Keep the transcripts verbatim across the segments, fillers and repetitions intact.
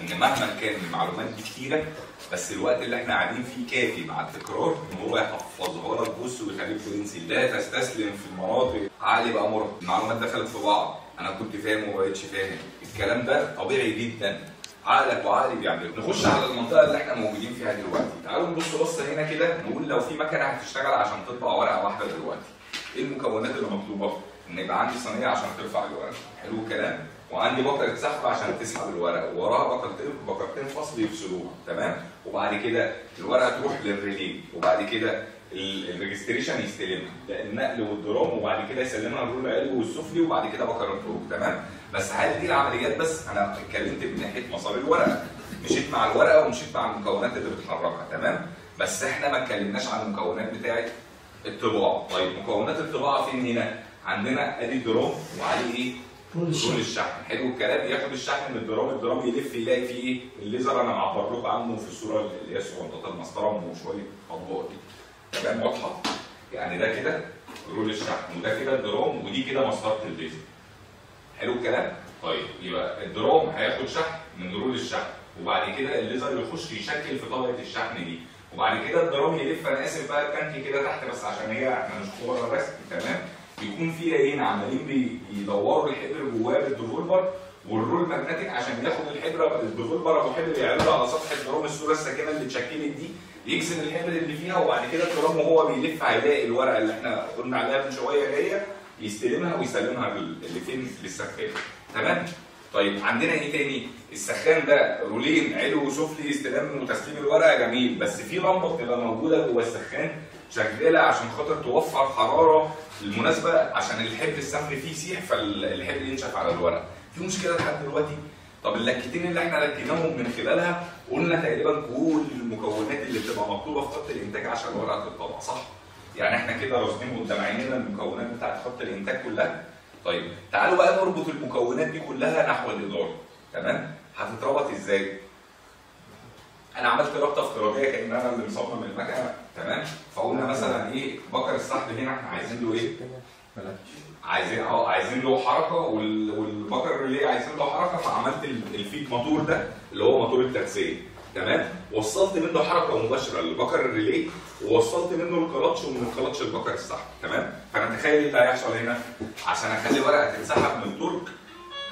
ان مهما كان المعلومات دي كتيره بس الوقت اللي احنا قاعدين فيه كافي مع التكرار ان هو يحفظها لك بص ويخليك تنسي. لا تستسلم في المناطق، عقلي بقى مرهق، المعلومات دخلت في بعض، انا كنت فاهم وما بقتش فاهم، الكلام ده طبيعي جدا، عقلك وعقلي بيعمله. نخش على المنطقه اللي احنا موجودين فيها دلوقتي، تعالوا نبص بصه هنا كده نقول لو في مكنه هتشتغل عشان تطبع ورقه واحده دلوقتي، ايه المكونات اللي مطلوبه؟ ان يبقى عندي صينيه عشان ترفع الورق، حلو الكلام؟ وعندي بكره سحب عشان تسحب الورق، ووراها بكرتين بكرتين فصل يفصلوها، تمام؟ وبعد كده الورقه تروح للريلي، وبعد كده الريجستريشن يستلمها، ده النقل والضرام، وبعد كده يسلمها الرول العلوي والسفلي، وبعد كده بكره الفروق، تمام؟ بس هل دي العمليات بس؟ انا اتكلمت من ناحيه مصاري الورقه، مشيت مع الورقه ومشيت مع المكونات اللي بتحركها، تمام؟ بس احنا ما اتكلمناش عن المكونات بتاعه الطباعه. طيب مكونات الطباعه فين هنا؟ عندنا ادي الضرام وعليه ايه؟ رول الشحن. حلو الكلام؟ ياخد الشحن من الضرام، الضرام يلف يلاقي فيه ايه؟ الليزر انا معبر لكم عنه في الصوره اللي هي صغنطات المسطره وشويه اطباق دي، تمام؟ واضحه؟ يعني ده كده رول الشحن وده كده الضرام ودي كده مسطره الليزر. حلو الكلام؟ طيب يبقى الضرام هياخد شحن من رول الشحن، وبعد كده الليزر يخش يشكل في طبقه الشحن دي، وبعد كده الضرام يلف، انا اسف بقى التانك كده تحت بس عشان هي احنا مش بره الرسم، تمام؟ يكون فيها ايه؟ عمالين بيدوروا الحبر جواه بالديفولبر والرول ماجنتيك عشان ياخد الحبر، الديفولبر ابو حبر يعرضها على سطح الدرام، الصوره الساكنه اللي اتشكلت دي يجزم الحبر اللي فيها، وبعد كده الدرام وهو بيلف هيلاقي الورقه اللي احنا قلنا عليها من شويه هي يستلمها ويسلمها اللي فين؟ للسخان، تمام؟ طيب عندنا ايه تاني؟ السخان ده رولين علو وسفلي استلام وتسليم الورقه، جميل، بس في لمبه بتبقى موجوده جوه السخان شغاله عشان خاطر توفر حراره المناسبه عشان الحبر السخن فيه يسيح فالحبر ينشف على الورق. في مشكله لحد دلوقتي؟ طب اللكتين اللي احنا لكيناهم من خلالها قلنا تقريبا كل المكونات اللي بتبقى مطلوبه في خط الانتاج عشان الورقه تتطبع، صح؟ يعني احنا كده راسمين قدام عينينا المكونات بتاعت خط الانتاج كلها. طيب تعالوا بقى نربط المكونات دي كلها نحو الاداره، تمام؟ هتتربط ازاي؟ انا عملت رابطه افتراضيه كان انا اللي مصمم المكنه، تمام؟ فقلنا مثلا ايه؟ بكر السحب هنا احنا عايزين له ايه؟ عايزين اه عايزين له حركه، والبكر اللي عايزين له حركه، فعملت الفيد موتور ده اللي هو موتور الترسيه، تمام؟ وصلت منه حركه مباشره للبكر الريليه، ووصلت منه الكلاتش، ومن الكلاتش لبكر السحب، تمام؟ فانا تخيل ايه اللي هيحصل هنا؟ عشان اخلي ورقه تتسحب من الترك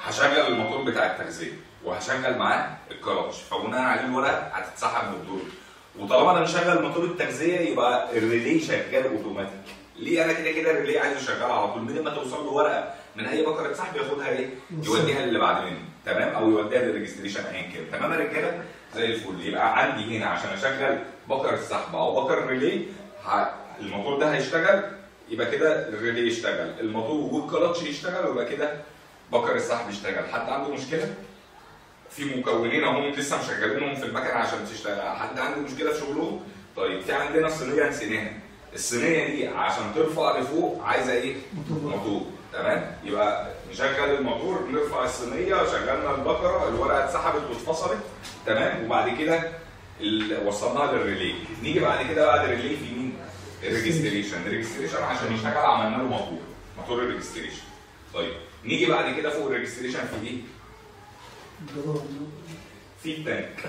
هشغل الموتور بتاع التغذيه وهشغل معاه الكلاتش، فبناء عليه الورقه هتتسحب من الترك، وطالما انا مشغل موتور التغذيه يبقى الريليه شغال اوتوماتيك. ليه؟ انا كده كده الريليه عايزه شغاله على طول، من ما توصل له ورقه من اي بكره سحب ياخدها ايه؟ يوديها للي بعد مني، تمام؟ او يوديها للريجستريشن ايا كان، تمام يا رجاله؟ زي الفل. يبقى عندي هنا عشان اشغل بكر السحب او بكر الريليه الموتور ده هيشتغل، يبقى كده الريليه يشتغل، الموتور والكلاتش يشتغل، ويبقى كده بكر السحب يشتغل. حد عنده مشكله؟ في مكونين اهم لسه مشغلينهم في المكنه عشان تشتغل، حد عنده مشكله في شغلهم؟ طيب في عندنا صينيه نسيناها، الصينيه دي عشان ترفع لفوق عايزه ايه؟ موتور، تمام؟ يبقى نشغل الموتور، نرفع الصينيه، شغلنا البكره، الورقه اتسحبت واتفصلت، تمام؟ وبعد كده وصلناها للريليه. نيجي بعد كده بعد الريليه في مين؟ الريجستريشن، الريجستريشن عشان يشتغل عملنا له موتور، موتور الريجستريشن. طيب نيجي بعد كده فوق الريجستريشن في ايه؟ في التانك،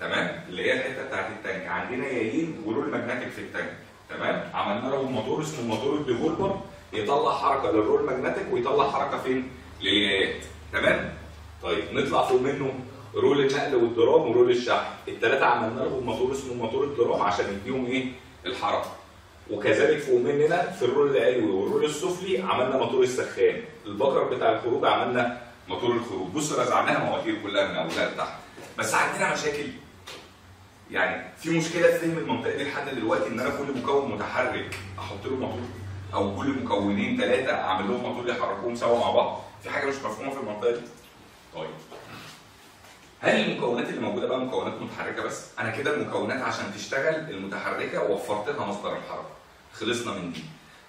تمام؟ اللي هي الحته بتاعت التانك، عندنا يايين ورول ماجنتيك في التانك، تمام؟ عملنا له موتور اسمه موتور الديفولبر يطلع حركه للرول ماجنتيك ويطلع حركه فين؟ لليايات، تمام؟ طيب نطلع فوق منه رول النقل والضرام ورول الشحن، الثلاثه عملنا لهم موتور اسمه موتور الضرام عشان يديهم ايه؟ الحركه. وكذلك فوق مننا في الرول العلوي والرول السفلي عملنا موتور السخان، البكر بتاع الخروج عملنا موتور الخروج. بصوا رزعناها مواتير كلها من اولها لتحت، بس عندنا مشاكل. يعني في مشكله في فهم المنطقه دي لحد دلوقتي، ان انا كل مكون متحرك احط له موتور، او كل مكونين ثلاثه اعمل لهم موتور يحركوهم سوا مع بعض، في حاجه مش مفهومه في المنطقه دي. طيب هل المكونات اللي موجوده بقى مكونات متحركه بس؟ انا كده المكونات عشان تشتغل المتحركه وفرت لها مصدر الحركه، خلصنا من دي.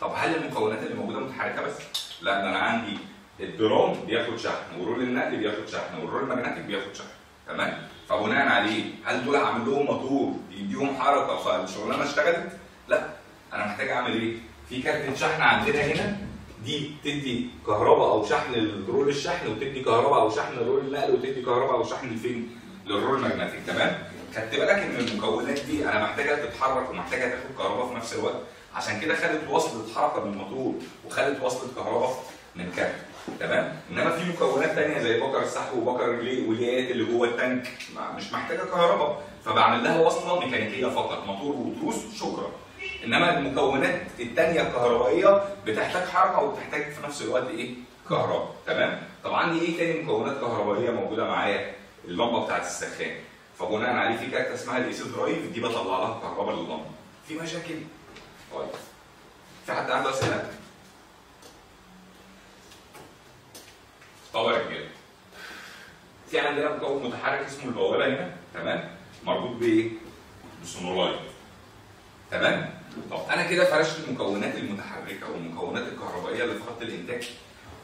طب هل المكونات اللي موجوده متحركه بس؟ لا، ده انا عندي الدرام بياخد شحن، ورول النقل بياخد شحن، والرول الماجنتيك بياخد شحن، تمام؟ فبناء عليه هل دول هعمل لهم موتور يديهم حركه فالشغلانه اشتغلت؟ لا، انا محتاج اعمل ايه؟ في كارت شحن عندنا هنا دي بتدي كهرباء او شحن لرول الشحن، وتدي كهرباء او شحن لرول النقل، وتدي كهرباء او شحن لفين؟ للرول ماجنتيك. تمام؟ خدت بالك ان المكونات دي انا محتاجه تتحرك ومحتاجه تاخد كهرباء في نفس الوقت، عشان كده خدت وصلة حركه من الموتور وخدت وصلة كهرباء من كارت. تمام؟ انما في مكونات ثانيه زي بكر السحب وبكر الريلي والليات اللي جوه التانك مش محتاجه كهرباء، فبعمل لها وصله ميكانيكيه فقط، موتور وتروس شكرا. انما المكونات الثانيه الكهربائيه بتحتاج حركه وبتحتاج في نفس الوقت ايه؟ كهرباء. تمام؟ طب عندي ايه ثاني مكونات كهربائيه موجوده معايا؟ اللمبه بتاعت السخان، فبناء عليه في كارت اسمها الايسي درايف دي بطلع لها كهرباء لللمبه. في مشاكل؟ طيب في حد عنده اسئله؟ طبعا يا رجاله في عندنا مكون متحرك اسمه البوابه هنا. تمام؟ مربوط بايه؟ بسونولايت. تمام؟ طب انا كده فرشت المكونات المتحركه والمكونات الكهربائيه اللي في خط الانتاج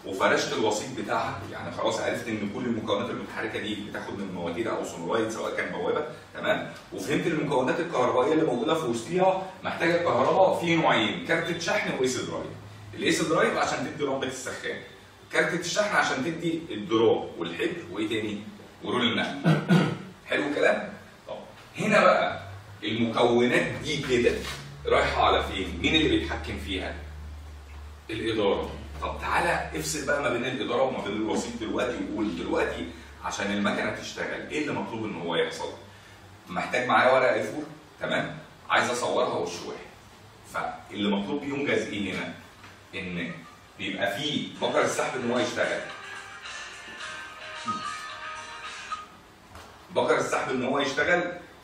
وفرشت الوسيط بتاعها، يعني خلاص عرفت ان كل المكونات المتحركه دي بتاخد من مواتير او سونولايت سواء كان بوابه. تمام؟ وفهمت المكونات الكهربائيه اللي موجوده في وسطيها محتاجه كهرباء في نوعين، كارت شحن وايس درايف. الايس درايف عشان تدي لمبه السخان، كارت الشحن عشان تدي الدراب والحبر وايه تاني؟ ورول النقل. حلو الكلام؟ طب هنا بقى المكونات دي كده رايحه على فين؟ مين اللي بيتحكم فيها؟ الاداره. طب تعالى افصل بقى ما بين الاداره وما بين الوسيط دلوقتي، وقول دلوقتي عشان المكنه تشتغل ايه اللي مطلوب ان هو يحصل؟ محتاج معايا ورقه ايه فور. تمام؟ عايز اصورها وش واحد. فاللي مطلوب بيهم جزئين هنا، ان بيبقى فيه بكر السحب ان هو يشتغل. بكر السحب ان هو يشتغل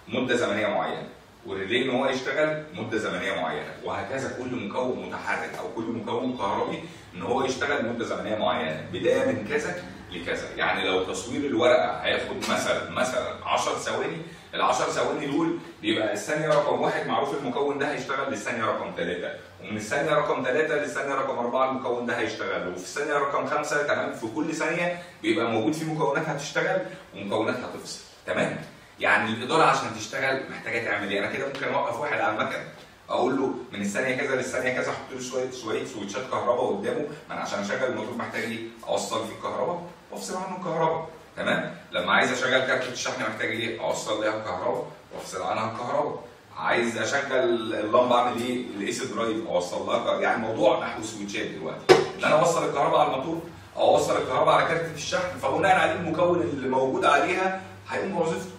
مده زمنيه معينه، والريلي ان هو يشتغل مده زمنيه معينه، وهكذا كل مكون متحرك او كل مكون كهربي ان هو يشتغل مده زمنيه معينه، بدايه من كذا لكذا. يعني لو تصوير الورقه هياخد مثلا مثلا عشر ثواني، ال عشر ثواني دول بيبقى الثانيه رقم واحد معروف المكون ده هيشتغل للثانيه رقم ثلاثه، ومن الثانيه رقم ثلاثه للثانيه رقم اربعه المكون ده هيشتغل، وفي الثانيه رقم خمسه. تمام؟ في كل ثانيه بيبقى موجود في مكونات هتشتغل ومكونات هتفصل. تمام؟ يعني الاداره عشان تشتغل محتاجه تعمل ايه؟ انا كده ممكن اوقف واحد على المكنه اقول له من الثانيه كذا للثانيه كذا احط له شويه شويه سويتشات كهرباء قدامه، ما انا عشان اشغل الموتور محتاج ايه؟ اوصل في الكهرباء وافصل عنه الكهرباء. تمام؟ لما عايز اشغل كارت الشحن محتاج ايه؟ اوصل لها الكهرباء وافصل عنها الكهرباء. عايز اشغل اللمبه اعمل ايه؟ الايسي درايف اوصل لها. يعني الموضوع نحو سويتشات دلوقتي، ان انا اوصل الكهرباء على الموتور او اوصل الكهرباء على كارت الشحن، فبناء عليه المكون اللي موجود عليها هيقوم بوظيفته.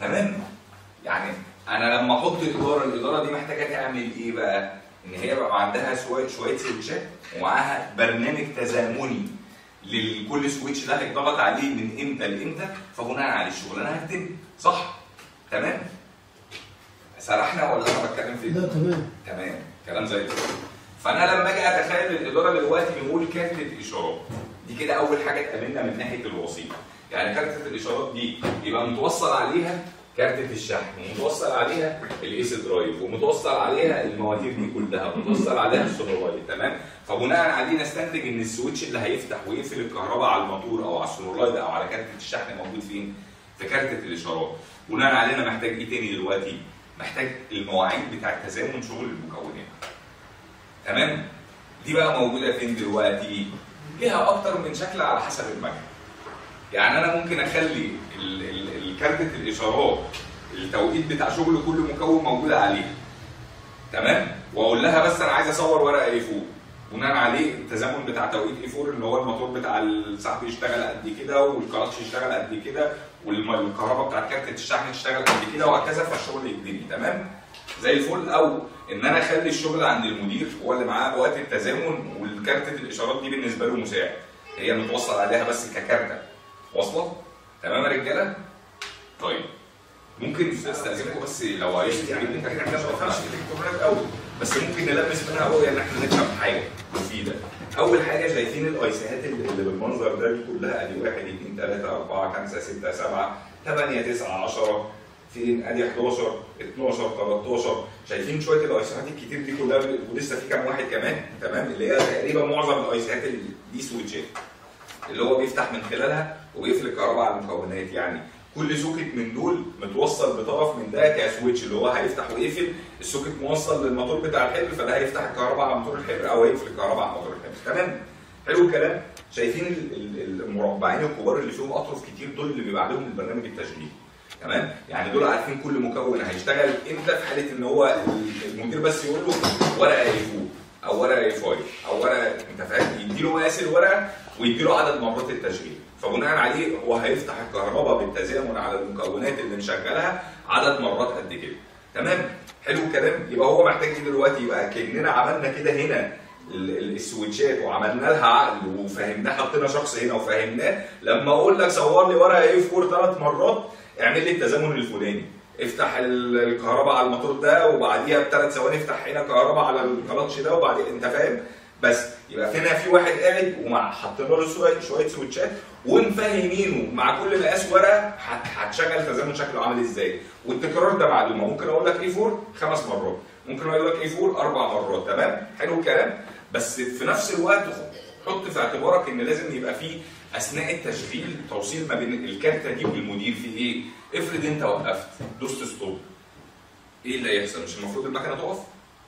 تمام؟ يعني انا لما احط الاداره، الاداره دي محتاجه تعمل ايه بقى؟ ان هي بقى عندها شويه شويه سويتشات ومعاها برنامج تزامني لكل سويتش ده هيتضغط عليه من امتى لامتى، فبناء على الشغلانه هتتم. صح؟ تمام؟ سرحنا ولا انا بتكلم فين؟ لا تمام. تمام، كلام زي الفل. فانا لما اجي اتخيل الاداره دلوقتي بنقول كارتة الاشارات دي كده اول حاجه اتقابلنا من ناحيه الوسيط. يعني كارتة الاشارات دي يبقى متوصل عليها كارتة الشحن، ومتوصل عليها الايسي درايف، ومتوصل عليها المواتير دي كلها، ومتوصل عليها السونولايت. تمام؟ فبناء عليه نستنتج ان السويتش اللي هيفتح ويقفل الكهرباء على الموتور او على السونولايت او على كارتة الشحن موجود فين؟ في كارتة الاشارات. بناء عليه انا محتاج ايه تاني دلوقتي؟ محتاج المواعيد بتاعت تزامن شغل المكونات. تمام؟ دي بقى موجوده فين دلوقتي؟ ليها اكتر من شكل على حسب المكنه. يعني انا ممكن اخلي كارتة الاشارات التوقيت بتاع شغل كل مكون موجود عليها. تمام؟ واقول لها بس انا عايز اصور ورقه ايه فور، بناء عليه التزامن بتاع توقيت ايه فور اللي هو الموتور بتاع السحب يشتغل قد كده، والكلاتش يشتغل قد كده، والكهرباء بتاعت كارتة الشحن تشتغل قد كده، وهكذا فالشغل يتبني. تمام؟ زي الفل. او ان انا اخلي الشغل عند المدير هو اللي معاه وقت التزامن، والكارتة الاشارات دي بالنسبه له مساعد، هي متوصل عليها بس ككارتة. واصله؟ تمام يا رجاله؟ طيب ممكن استاذنكم بس لو عايز تجيب لي كارت الكترونيات قوي، بس ممكن نلمس منها قوي ان احنا نكتب حاجه مفيده. اول حاجه شايفين الايسيهات اللي بالمنظر ده كلها، ادي واحد اتنين تلاته اربعه خمسه سته سبعه تمانيه تسعه عشره، فين ادي حداشر اتناشر تلتاشر، شايفين شويه الايسيهات الكتير دي كلها، ولسه في كام واحد كمان. تمام؟ اللي هي تقريبا معظم الايسيهات اللي دي سويتشات اللي هو بيفتح من خلالها وبيقفل الكهرباء على المكونات. يعني كل سوكت من دول متوصل بطرف من ده كسويتش اللي هو هيفتح ويقفل، السوكت موصل للموتور بتاع الحبر فده هيفتح الكهرباء على موتور الحبر او هيقفل الكهرباء على موتور الحبر. تمام؟ حلو الكلام؟ شايفين المربعين الكبار اللي فيهم اطرف كتير دول اللي بيبقى عليهم البرنامج التشغيلي. تمام؟ يعني دول عارفين كل مكون هيشتغل امتى في حاله ان هو المدير بس يقول له ورقه يفوق او ورقه يفايل او ورقه، انت فاهم؟ يدي له مقاس الورقه ويدي له عدد مرات التشغيل، فبناء عليه هو هيفتح الكهرباء بالتزامن على المكونات اللي مشغلها عدد مرات قد كده. تمام؟ حلو الكلام؟ يبقى هو محتاج ايه دلوقتي؟ يبقى كاننا عملنا كده هنا السويتشات وعملنا لها عقل وفهمناه، حطينا شخص هنا وفهمناه، لما اقول لك صور لي ورقه ايه في كور ثلاث مرات اعمل لي التزامن الفلاني، افتح الكهرباء على الموتور ده وبعديها بثلاث ثواني افتح هنا كهرباء على الكلاتش ده وبعدين، انت فاهم؟ بس يبقى هنا في واحد قاعد ومع حاطين له شويه سويتشات ومفهمينه مع كل مقاس ورقه هتشغل تزامن شكله عامل ازاي، والتكرار ده معلومه، ممكن اقول لك ايه فور خمس مرات، ممكن اقول لك ايه فور اربع مرات. تمام؟ حلو الكلام؟ بس في نفس الوقت حط في اعتبارك ان لازم يبقى في اثناء التشغيل توصيل ما بين الكارته دي والمدير في ايه؟ افرض انت وقفت دوست ستوب، ايه اللي هيحصل؟ مش المفروض المكنه تقف؟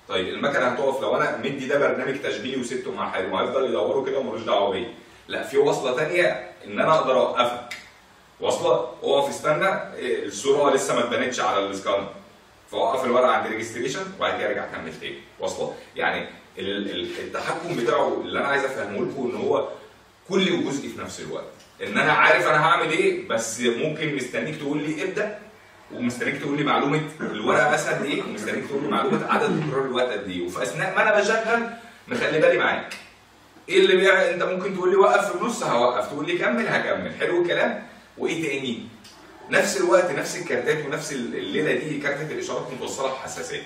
طيب المكنه هتقف لو انا مدي ده برنامج تشغيلي وسبته مع حاله وهيفضل يدوره كده ومالوش دعوه بيا، لا في وصله ثانيه ان انا اقدر اوقفها. وصله اقف استنى الصوره لسه ما اتبنتش على السكانر فوقف الورقه عند ريجستريشن وبعد كده ارجع اكمل تاني. واصله؟ يعني التحكم بتاعه اللي انا عايز افهمه لكم ان هو كل وجزء في نفس الوقت، ان انا عارف انا هعمل ايه بس ممكن مستنيك تقول لي ابدا، ومستنيك تقول لي معلومه الورقه بس قد ايه، ومستنيك تقول لي معلومه عدد تكرار الوقت قد ايه، وفي اثناء ما انا بشغل مخلي بالي معاك. ايه اللي بيع... انت ممكن تقول لي وقف في النص هوقف، تقول لي كمل هكمل. حلو الكلام؟ وايه تاني؟ نفس الوقت نفس الكارتات ونفس الليله دي كارته الاشارات متوصله بحساسات.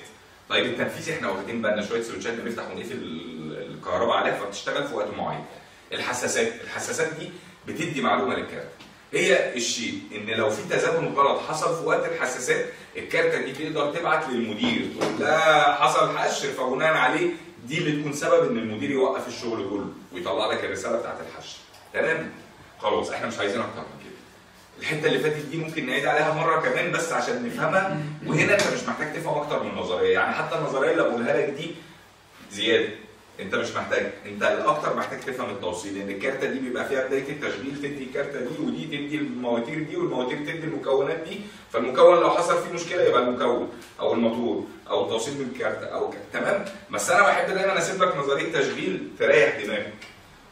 طيب التنفيذ احنا واخدين بالنا شويه سويتشات بنفتح ونقفل الكهرباء عليها فبتشتغل في وقت معين. الحساسات، الحساسات دي بتدي معلومه للكارت. هي الشيء ان لو في تزامن غلط حصل في وقت الحساسات الكارته دي تقدر تبعت للمدير تقول لا حصل حشر، فبناء عليه دي اللي تكون سبب ان المدير يوقف الشغل كله ويطلع لك الرساله بتاعت الحشر. تمام؟ خلاص احنا مش عايزين اكتر من كده. الحته اللي فاتت دي ممكن نعيد عليها مره كمان بس عشان نفهمها، وهنا انت مش محتاج تفهم اكتر من النظريه، يعني حتى النظريه اللي بقولها لك دي زياده انت مش محتاج، انت الاكتر محتاج تفهم التوصيل، لان الكارته دي بيبقى فيها بدايه التشغيل تدي الكارته دي ودي تدي المواتير دي والمواتير تدي المكونات دي، فالمكون لو حصل فيه مشكله يبقى المكون او الموتور او التوصيل بالكارته او كارت. تمام؟ بس انا بحب دايما اسيب لك نظريه تشغيل تريح دماغك.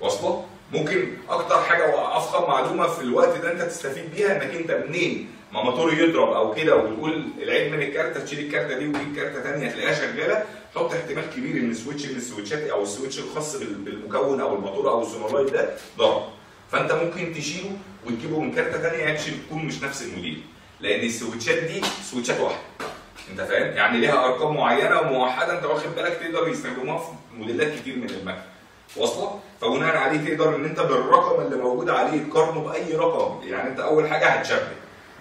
واصله؟ ممكن اكتر حاجه وافخم معلومه في الوقت ده انت تستفيد بيها انك انت منين ما موتور يضرب او كده وتقول العيب من الكارته تشيل الكارته دي وتجيب كارته ثانيه تلاقيها شغاله، حط احتمال كبير ان سويتش من السويتشات او السويتش الخاص بالمكون او الموتور او السونارايت ده ضرب، فانت ممكن تشيله وتجيبه من كارته ثانيه اكشن تكون مش نفس الموديل، لان السويتشات دي سويتشات واحده. انت فاهم؟ يعني ليها ارقام معينه وموحده انت واخد بالك تقدر يستخدموها في موديلات كتير من المكن. واصله؟ فبناء عليه تقدر ان انت بالرقم اللي موجود عليه تقارنه باي رقم، يعني انت اول حاجه هتشبه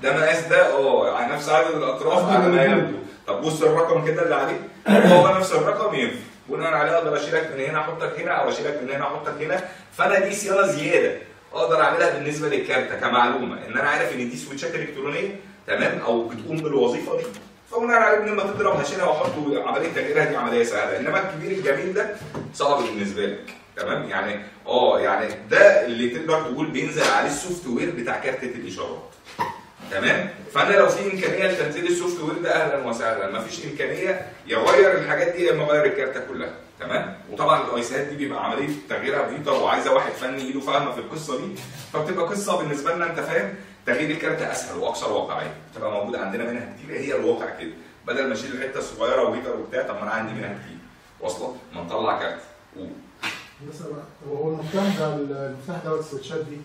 ده مقاس ده اه على نفس عدد الاطراف على ما يبدو، طب بص الرقم كده اللي عليه هو نفس الرقم ينفع، بناء عليه اقدر اشيلك من هنا احطك هنا او اشيلك من هنا احطك هنا، فانا دي صيانه زياده اقدر اعملها بالنسبه للكارته كمعلومه ان انا عارف ان دي سويتشات الكترونيه. تمام؟ او بتقوم بالوظيفه دي، فبناء عليه لما تضرب هشيلها واحط عمليه تغييرها دي عمليه سهله، انما الكبير الجميل ده صعب بالنسبه لك. تمام؟ يعني اه يعني ده اللي تقدر تقول بينزل عليه السوفت وير بتاع كارته الاشارات. تمام؟ فانا لو في امكانيه لتنزيل السوفت وير ده اهلا وسهلا، مفيش امكانيه يغير الحاجات دي يا اما اغير الكارته كلها. تمام؟ وطبعا الايسات دي بيبقى عمليه تغييرها بايدر وعايزه واحد فني ايده فاهمه في القصه دي، فبتبقى قصه بالنسبه لنا انت فاهم؟ تغيير الكارته اسهل واكثر واقعيه، بتبقى موجوده عندنا منها كتير، هي الواقع كده، بدل ما اشيل الحته الصغيره وبيتر وبتاع، طب ما انا عندي منها كتير. واصله؟ ما نطلع كارته. بس هو المفتاح ده المفتاح دوت السويتشات دي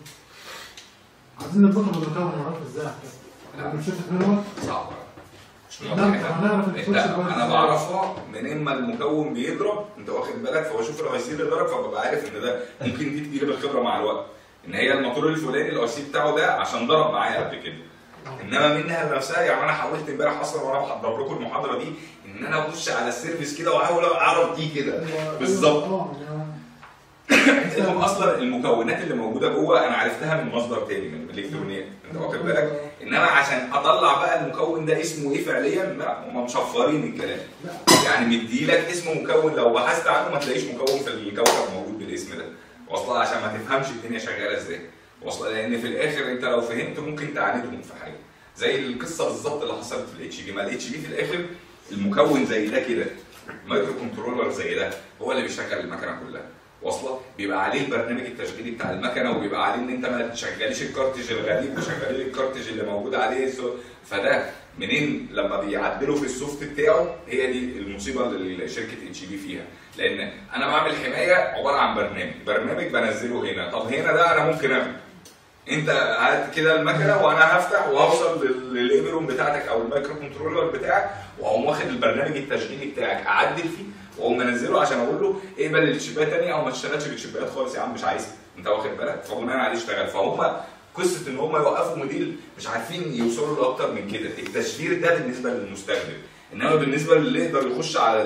عايزين نربطها بالمكون ونعرفه ازاي احنا بنشوفها منه صعب مش مهم، انا بعرفها من اما المكون بيضرب انت واخد بالك فبشوف الايسير اللي ضرب فببقى عارف ان ده ممكن دي تجيلي بالخبره مع الوقت ان هي الموتور الفلاني الايسير بتاعه ده عشان ضرب معايا قبل كده، انما منها لنفسها. يعني انا حاولت امبارح اصلا وانا بحضر لكم المحاضره دي ان انا ابص على السيرفيس كده واحاول اعرف دي كده بالظبط لهم اصلا المكونات اللي موجوده جوه انا عرفتها من مصدر تاني من الالكترونيات انت واخد بالك، انما عشان اطلع بقى المكون ده اسمه ايه فعليا لا هم مشفرين الكلام، يعني مديلك اسم مكون لو بحثت عنه ما تلاقيش مكون في الكوكب موجود بالاسم ده، واصله عشان ما تفهمش الدنيا شغاله ازاي، واصله لان في الاخر انت لو فهمت ممكن تعاندهم في حاجه، زي القصه بالظبط اللي حصلت في الاتش دي. ما الاتش دي في الاخر المكون زي ده كده، مايكرو كنترولر زي ده هو اللي بيشغل المكنه كلها، واصله بيبقى عليه البرنامج التشغيلي بتاع المكنه، وبيبقى عليه ان انت ما تشغليش الكارتج الغريب وشغلي لي الكارتج اللي موجود عليه. فده منين لما بيعدلوا في السوفت بتاعه، هي دي المصيبه اللي شركه اتش بي فيها، لان انا بعمل حمايه عباره عن برنامج، برنامج بنزله هنا، طب هنا ده انا ممكن اعمل انت هات كده المكنه وانا هفتح وهوصل للابرون بتاعتك او المايكرو كنترولر بتاعك، واقوم واخد البرنامج التشغيلي بتاعك اعدل فيه واقوم منزله عشان اقول له اقبل التشيبات ثانيه او ما تشتغلش بالتشيبات خالص يا عم مش عايزها، انت واخد بالك؟ فبناء عليه اشتغل. فهم قصه ان هم يوقفوا موديل مش عارفين يوصلوا لاكتر من كده، التشفير ده بالنسبه للمستخدم، انما بالنسبه اللي يقدر يخش على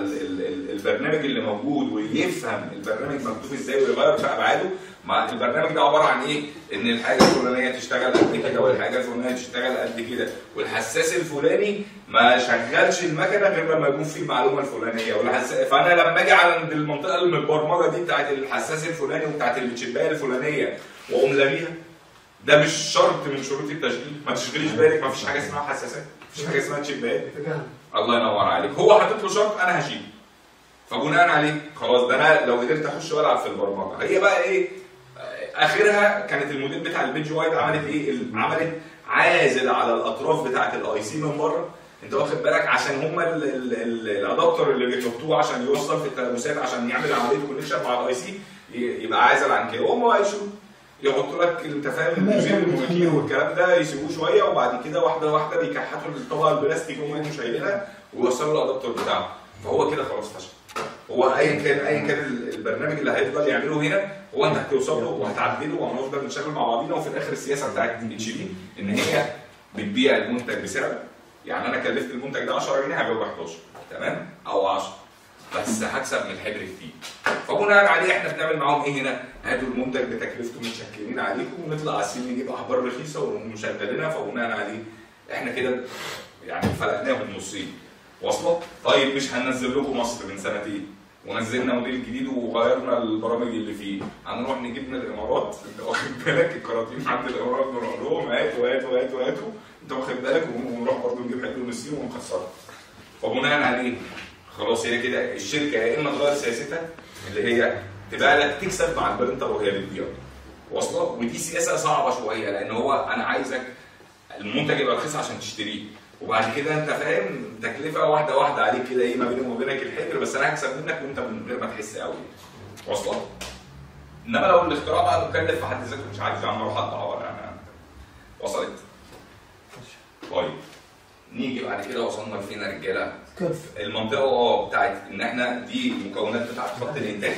البرنامج اللي موجود ويفهم البرنامج مكتوب ازاي ويغير في ابعاده، مع البرنامج ده عباره عن ايه؟ ان الحاجه الفلانيه تشتغل قد كده والحاجه الفلانيه تشتغل قد كده، والحساس الفلاني ما شغلش المكنه غير لما يكون فيه المعلومه الفلانيه، والحساس فانا لما اجي على المنطقه المتبرمجه دي بتاعت الحساس الفلاني وبتاعت الشبايه الفلانيه واقوم لغيها، ده مش شرط من شروط التشغيل، ما تشغلش بالك، ما فيش حاجه اسمها حساسات، ما فيش حاجه اسمها تشبايات. الله ينور عليك، هو حاطط له شرط انا هشيله. فبناء عليه خلاص ده انا لو قدرت اخش والعب في البرمجه. هي بقى ايه؟ اخرها كانت الموديل بتاع البيج وايد عملت ايه؟ عملت عازل على الاطراف بتاعت الاي سي من بره، انت واخد بالك؟ عشان هم الادابتر اللي بيحطوه عشان يوصل في التلامسات عشان يعمل عمليه كونكشن مع الاي سي، يبقى عازل عن كده، وهم بقى يشوفوا يحطوا لك انت فاهم الموزيل المواتير والكلام ده، يسيبوه شويه وبعد كده واحده واحده بيكحتوا الطبقه البلاستيك وهم مش شايلينها ويوصلوا الادابتر بتاعه، فهو كده خلاص فشل. هو ايا كان ايا كان البرنامج اللي هيفضل يعمله هنا هو انت هتوصل له وهتعدله وهنفضل نشتغل مع بعضينا. وفي الاخر السياسه بتاعت اتش بي ان هي بتبيع المنتج بسعر، يعني انا كلفت المنتج ده عشرة جنيه هبيعه ب حداشر تمام او عشرة، بس هكسب من الحبر كتير. فبناء عليه احنا بنعمل معاهم ايه هنا؟ هاتوا المنتج بتكلفته متشكرين عليكم ونطلع على السين نجيب احبار رخيصه ومشغلينها، فبناء عليه احنا كده يعني فرقناهم نصين. واصله؟ طيب مش هننزل لكم مصر من سنتين ونزلنا موديل جديد وغيرنا البرامج اللي فيه، هنروح نجيب من الامارات انت واخد بالك الكراتين عند الامارات نروح لهم هاتوا هاتوا هاتوا هاتوا انت واخد بالك، ونروح برضه نجيب حاجه من الصين ونكسرها. فبناء عليه خلاص هي كده الشركه يا اما تغير سياستها اللي هي تبقى لك تكسب مع البرنتر وهي بتبيعه، واصله؟ ودي سياسه صعبه شويه لان هو انا عايزك المنتج يبقى رخيص عشان تشتريه، وبعد كده انت فاهم تكلفه واحده واحده عليك كده ايه ما بيني وما بينك الحبر، بس انا هكسب منك وانت من غير ما تحس قوي، واصله؟ انما لو الاختراع بقى مكلف في حد ذاته مش عارف يا عم اروح اتعور انا، وصلت؟ طيب نيجي بعد كده وصلنا لفين يا رجاله؟ المنطقه اه بتاعت ان احنا دي المكونات بتاعت خط الانتاج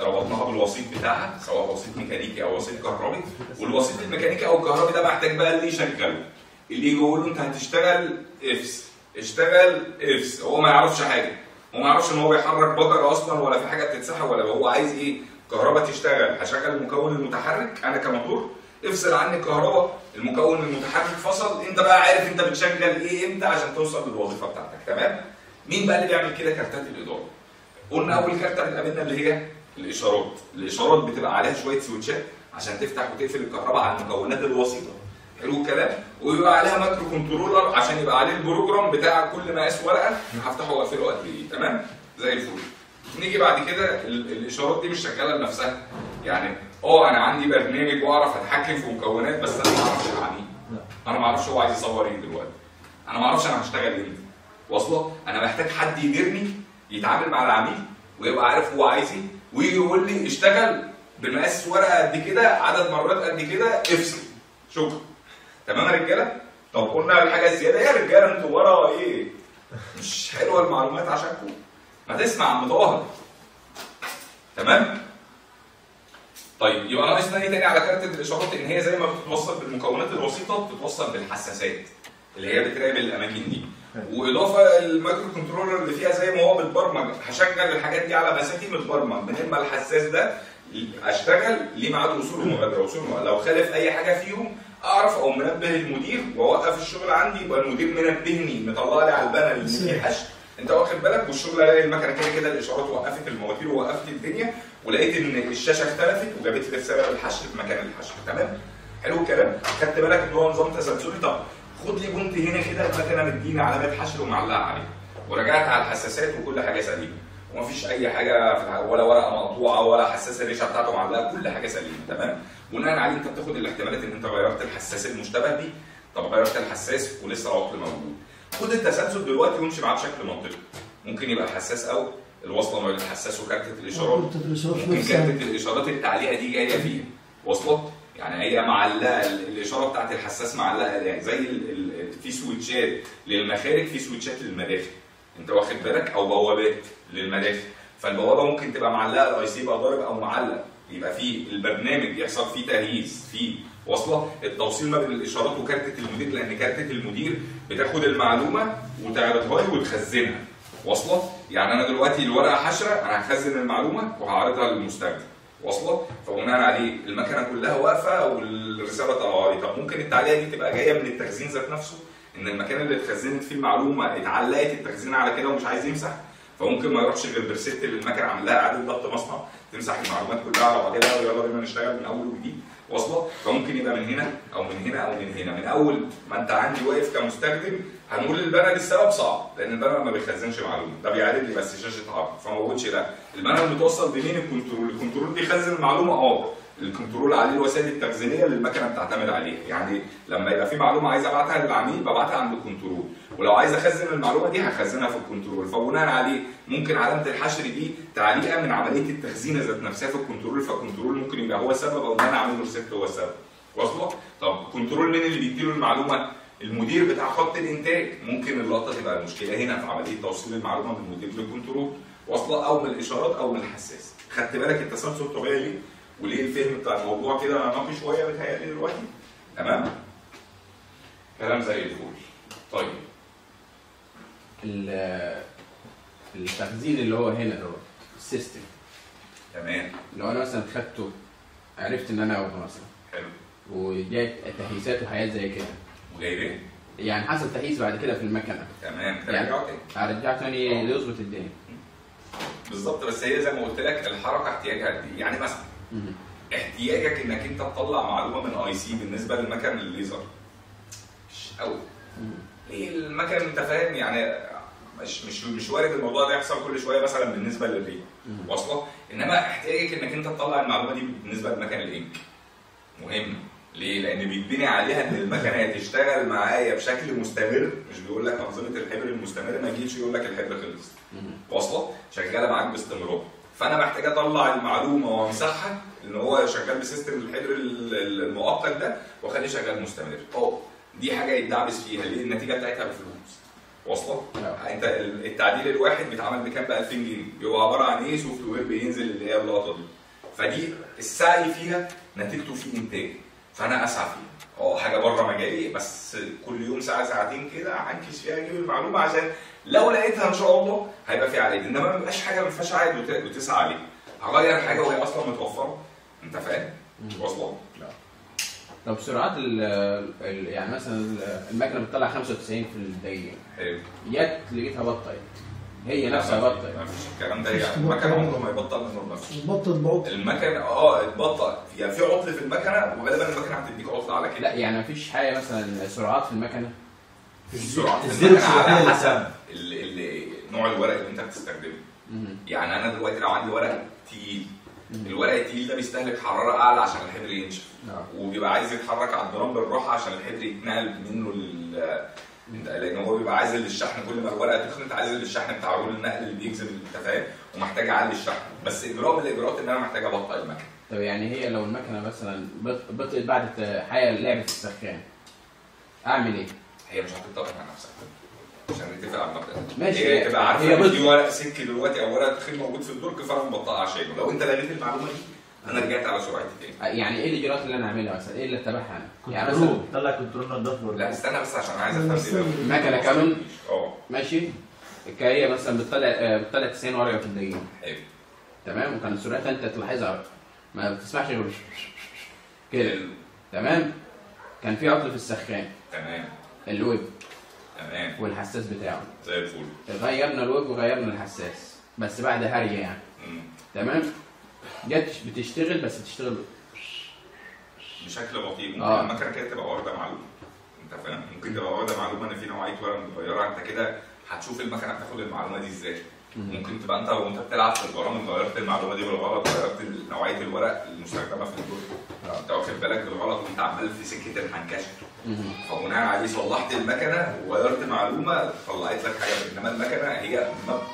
ربطناها بالوسيط بتاعها سواء وسيط ميكانيكي او وسيط كهربي، والوسيط الميكانيكي او الكهربي ده محتاج بقى اللي يشغله، اللي يجي يقول له انت هتشتغل افس اشتغل افس، هو ما يعرفش حاجه، هو ما يعرفش ان هو بيحرك بجر اصلا ولا في حاجه بتتسحب ولا هو عايز ايه؟ كهرباء تشتغل، هشغل المكون المتحرك انا كموتور، افصل عني الكهرباء، المكون المتحرك فصل، انت بقى عارف انت بتشغل ايه امتى عشان توصل للوظيفه بتاعتك، تمام؟ مين بقى اللي بيعمل كده؟ كارتات الاداره. قلنا اول كارته بتقابلنا اللي هي الاشارات، الاشارات بتبقى عليها شويه سويتشات عشان تفتح وتقفل الكهرباء على المكونات الوسيطه. حلو الكلام؟ ويبقى عليها مايكرو كنترولر عشان يبقى عليه البروجرام بتاع كل مقاس ورقه هفتحه واقفله قد ايه، تمام؟ زي الفل. نيجي بعد كده الاشارات دي مش شغاله لنفسها، يعني اه انا عندي برنامج واعرف اتحكم في مكونات بس انا ما اعرفش يعني انا ما اعرفش هو عايز يصور ايه دلوقتي، انا ما اعرفش انا هشتغل ايه، واصله؟ انا محتاج حد يديرني يتعامل مع العميل ويبقى عارف هو عايز ايه، ويجي يقول لي اشتغل بمقاس ورقه قد كده عدد مرات قد كده افصل، شكرا. تمام يا رجاله؟ طب قلنا الحاجه الزياده ايه يا رجاله انتوا ورا ايه؟ مش حلوه المعلومات عشانكم؟ ما تسمع عم طاهر. تمام؟ طيب يبقى ناقصنا ايه تاني على كارت الاشارات؟ ان هي زي ما بتتوصل بالمكونات الوسيطه بتتوصل بالحساسات اللي هي بتراقب الاماكن دي، واضافه المايكرو كنترولر اللي فيها زي ما هو بتبرمج هشغل الحاجات دي على مساتي متبرمج، من اما الحساس ده اشتغل ليه ميعاد وصوله ومغادره وصوله، لو خالف اي حاجه فيهم اعرف او منبه المدير واوقف الشغل عندي، يبقى المدير منبهني مطلع لي على البانل اللي فيه حشد انت واخد بالك، والشغل الاقي المكنه كده كده الاشارات وقفت، المواتير وقفت الدنيا، ولقيت ان الشاشه اختلفت وجابت لي رساله الحشر في مكان الحشر. تمام؟ حلو الكلام؟ خدت بالك ان هو نظام تسلسلي. طب خد لي بونت هنا كده المكنه مدينا علامات حشر ومعلقه عليها، وراجعت على الحساسات وكل حاجه سليمه، ومفيش اي حاجه في ولا ورقه مقطوعه ولا حساسه الريشه بتاعته معلقه، كل حاجه سليمه. تمام؟ بناء عليه انت بتاخد الاحتمالات ان انت غيرت الحساس المشتبه بيه، طب غيرت الحساس ولسه العطل موجود. خد التسلسل دلوقتي وامشي معاه بشكل منطقي. ممكن يبقى الحساس او الوصله ما بين الحساس وكارتة الاشارات، ممكن كارتة الاشارات التعليقه دي جايه فيها، وصلت؟ يعني هي معلقه الاشاره بتاعت الحساس معلقه، يعني زي في سويتشات للمخارج في سويتشات للمداخل، انت واخد بالك، او بوابات للمداخل، فالبوابه ممكن تبقى معلقه الاي سي يبقى ضارب او معلق، يبقى في البرنامج يحصل فيه تهييس، فيه واصله التوصيل ما بين الاشارات وكارتة المدير، لان كارتة المدير بتاخد المعلومه وتعرضها لي وتخزنها، واصله؟ يعني انا دلوقتي الورقه حشره، انا هخزن المعلومه وهعرضها للمستخدم، واصله؟ فبناء عليه المكنه كلها واقفه والرساله طالعه لي. طب ممكن التعليقه دي تبقى جايه من التخزين ذات نفسه، ان المكان اللي اتخزنت فيه المعلومه اتعلقت التخزين على كده ومش عايز يمسح، فممكن ما يروحش غير بالست اللي المكنه عاملاها اعاده ضبط مصنع تمسح المعلومات كلها على بعضها ويلا بينا نشتغل من اول وجديد، واصله؟ فممكن يبقى من هنا او من هنا او من هنا. من اول ما انت عندي واقف كمستخدم هنقول للبنى السبب صعب، لان البنى ما بيخزنش معلومه، ده بيعرض لي بس شاشه عرض، فما بقولش لا، البنى بتوصل بمين؟ الكنترول، الكنترول بيخزن المعلومه اه، الكنترول عليه الوسائل التخزينيه اللي المكنه بتعتمد عليها، يعني لما يبقى في معلومه عايز ابعتها للعميل ببعتها عند الكنترول، ولو عايز اخزن المعلومه دي هخزنها في الكنترول، فبناء عليه ممكن علامه الحشر دي تعليقه من عمليه التخزين ذات نفسها في الكنترول، فالكنترول ممكن يبقى هو السبب او ان انا عامل له ريست هو السبب، واصله؟ طب كنترول مين اللي بيديله المعلومه؟ المدير بتاع خط الانتاج، ممكن اللقطه تبقى المشكله هنا في عمليه توصيل المعلومه من المدير للكنترول، واصله؟ او من الاشارات او من الحساس. خدت بالك التسلسل طبيعي ليه؟ وليه الفهم بتاع الموضوع كده نقي شويه بتهيألي دلوقتي؟ تمام؟ كلام زي الفل. طيب التخزين اللي هو هنا دوت السيستم، تمام، لو انا مثلا خدته عرفت ان انا اخده مثلا، حلو، وجايب تهييسات وحاجات زي كده وجايب ايه؟ يعني حصل تهييس بعد كده في المكنه، تمام، هرجعه تاني هرجعه تاني يظبط الدنيا بالظبط. بس هي زي ما قلت لك الحركه احتياجها قد ايه؟ يعني مثلا احتياجك انك انت تطلع معلومه من اي سي بالنسبه للمكن الليزر مش قوي، ليه؟ المكن انت فاهم يعني مش مش مش وارد الموضوع ده يحصل كل شويه مثلا بالنسبه للري، واصله؟ انما احتياجك انك انت تطلع المعلومه دي بالنسبه للمكن الانك مهم، ليه؟ لان بيتبني عليها ان المكنه هتشتغل معايا بشكل مستمر، مش بيقول لك انظمه الحبر المستمر ما يجيش يقول لك الحبر خلص، واصله؟ شغاله معاك باستمرار، فانا محتاج اطلع المعلومه وامسحها ان هو شغال بسيستم الحبر المؤقت ده واخليه شغال مستمر. اه دي حاجه يتدعبس فيها، ليه؟ النتيجه بتاعتها بفلوس، واصله؟ انت التعديل الواحد بيتعمل بكام؟ ب ألفين جنيه، بيبقى عباره عن ايه؟ سوفت وير بينزل اللي هي اللقطه دي، فدي السعي فيها نتيجته في انتاج، فانا اسعى فيها. اه حاجه بره مجالي، بس كل يوم ساعه ساعتين كده هنكش فيها اجيب المعلومه، عشان لو لقيتها ان شاء الله هيبقى في عائد، انما ما بيبقاش حاجه ما فيهاش عائد وتسعى عليها، هغير حاجه وهي اصلا متوفره، انت فاهم؟ واصله؟ لا. طب سرعات ال يعني مثلا المكنه بتطلع خمسة وتسعين في الدقيقه، حلو، جت لقيتها بطئت، هي نفسها بطئت، ما فيش الكلام ده، يعني المكن عمره ما يبطل من نفسه، بطل بعطل المكن، اه اتبطل، يعني في عطل في المكنه وغالبا المكنه هتديك عطل على كده، لا يعني ما فيش حاجه مثلا سرعات في المكنه، السرعات في المكنه على حسب نوع الورق اللي انت بتستخدمه، يعني انا دلوقتي لو عندي ورق تقيل، الورق التقيل ده بيستهلك حراره اعلى عشان الحبر ينشف، وبيبقى عايز يتحرك على الدرام بالراحه عشان الحبر يتنقل منه لل لان هو بيبقى عازل للشحن، كل ما الورقه تخنت عازل للشحن بتاع رول النقل اللي بيجذب، انت فاهم؟ ومحتاج اعلي الشحن، بس اجراء من الاجراءات ان انا محتاج ابطئ المكنه. طب يعني هي لو المكنه مثلا بطئت بعد حاجه لعبه السخان اعمل ايه؟ هي مش هتتطبق مع نفسها عشان نتفق على المبدأ ده، ماشي، هي تبقى عارفه دي ورق سلك دلوقتي او ورق تخين موجود في الدرج فانا مبطئها عشانه، لو انت لغيت المعلومه دي انا رجعت على سرعتي تاني. يعني ايه الاجراءات اللي انا اعملها مثلا؟ ايه اللي اتبعها انا؟ يعني مثلا طلع كنترول نضفه، لا استنى بس عشان عايز افهم المكنه كامل، اه ماشي، هي مثلا بتطلع بتطلع تسعين ورقه في الدقيقه، حلو، تمام، وكان سرعتها انت تلاحظها ما بتسمعش غير كده، تمام، كان في عطل في السخان، تمام، الويب تمام. والحساس بتاعه زي الفل. غيرنا الوجه وغيرنا الحساس بس بعد هري يعني. مم. تمام. جت بتشتغل بس بتشتغل بشكل بطيء. ممكن المكنه كده تبقى واخده معلومه، انت فاهم؟ ممكن تبقى واخده معلومه ان في نوعيه ورم متغيره، انت كده هتشوف المكنه بتاخد المعلومه دي ازاي. ممكن تبقى انت وانت بتلعب في البرامج غيرت المعلومه دي بالغلط، غيرت نوعيه الورق المستخدمه في الدور، انت واخد بالك بالغلط وانت عمال في سكه الحنكشه، فبناء عليه صلحت المكنه وغيرت معلومه طلعت لك حاجه. انما المكنه هي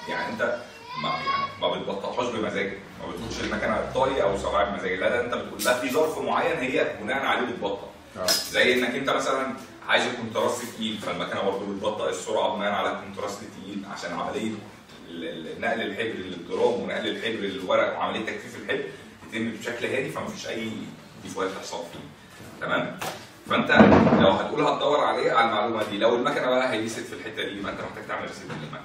يعني انت ما يعني ما بتبطئهاش بمزاجك، ما بتقولش المكنه طاري او سريعه بمزاجك، لا ده انت بتقول لها في ظرف معين هي بناء عليه بتبطئ. زي انك انت مثلا عايز الكونتراست تقيل، فالمكنه برضه بتبطئ السرعه بناء على الكونتراست تقيل، عشان عمليه نقل الحبر للجرام ونقل الحبر للورق وعمليه تجفيف الحبر تتم بشكل هادي، فمفيش اي ديفوات هيحصل فيه. تمام؟ فانت لو هتقول هتدور عليه على المعلومه دي، لو المكنه بقى هيست في الحته دي يبقى انت محتاج تعمل ريست للمكنه.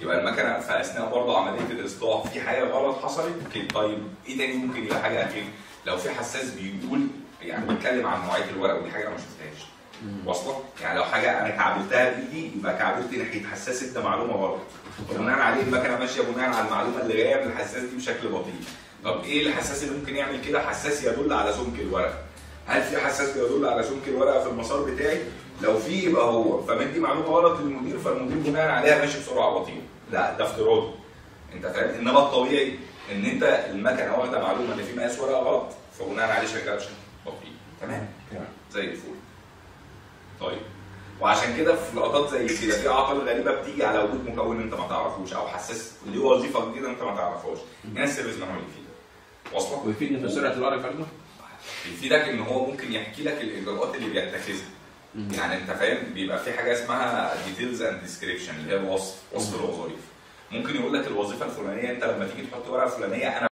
يبقى المكنه في اثناء برضه عمليه الاصلاح في حاجه غلط حصلت، اوكي طيب ايه تاني ممكن يبقى حاجه اكيد؟ لو في حساس بيقول يعني بيتكلم عن نوعيه الورق ودي حاجه انا ما شفتهاش. واصله؟ يعني لو حاجه انا كعبلتها بايدي يبقى كعبلتي ناحيه حساس انت معلومه غلط. بناء عليه المكنه ماشيه بناء على المعلومه اللي جايه من الحساس دي بشكل بطيء. طب ايه الحساس اللي ممكن يعمل كده؟ حساس يدل على سمك الورق. هل في حساس بيدل على سمك الورقه في المسار بتاعي؟ لو في يبقى هو، فمدي معلومه غلط للمدير فالمدير بناء عليها ماشي بسرعه بطيئه. لا ده افتراضي. انت فاهم؟ انما الطبيعي ان انت المكنه واخده معلومه ان في مقاس ورقه غلط فبناء عليه شغاله بشكل بطيء. تمام؟ تمام زي الفل. طيب وعشان كده في لقطات زي كده في اعطال غريبه بتيجي على وجود مكون انت ما تعرفوش او حساس ليه وظيفه جديده انت ما تعرفهاش. هنا السيرفيس مان هو اللي يفيدك. واصله؟ ويفيدني في سرعه الورق برضه؟ يفيدك ان هو ممكن يحكي لك الاجراءات اللي بيتخذها. يعني انت فاهم بيبقى في حاجه اسمها ديتيلز اند ديسكريبشن اللي هي الوصف، وصف الوظائف. ممكن يقول لك الوظيفه الفلانيه انت لما تيجي تحط ورقه فلانيه انا